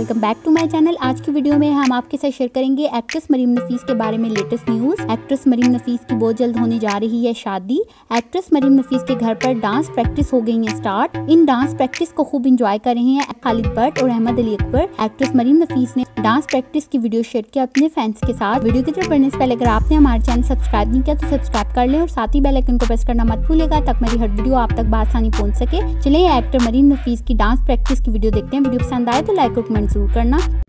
Welcome back to my channel. आज की video में हम आपके साथ शेयर करेंगे एक्ट्रेस मरीम नफीस के बारे में latest news. Actress Maryam Nafees की बहुत जल्द होने जा रही है शादी। एक्ट्रेस मरीम नफीस के घर पर डांस प्रैक्टिस हो गई है स्टार्ट। इन डांस प्रैक्टिस को खूब इंजॉय कर रहे हैं खालिद बट और अहमद अली अकबर। एक्ट्रेस मरीम नफीस ने डांस प्रैक्टिस की वीडियो शेयर किया अपने फैंस के साथ। वीडियो की तरफ बढ़ने से पहले अगर आपने हमारे चैनल सब्सक्राइब नहीं किया तो सब्सक्राइब कर लें और साथ ही बेल आइकन को प्रेस करना मत भूलिएगा ताकि मेरी हर वीडियो आप तक आसानी पहुंच सके। चलिए एक्टर मरीम नफीस की डांस प्रैक्टिस की वीडियो देखते हैं। वीडियो पसंद आए तो लाइक और कमेंट जरूर करना।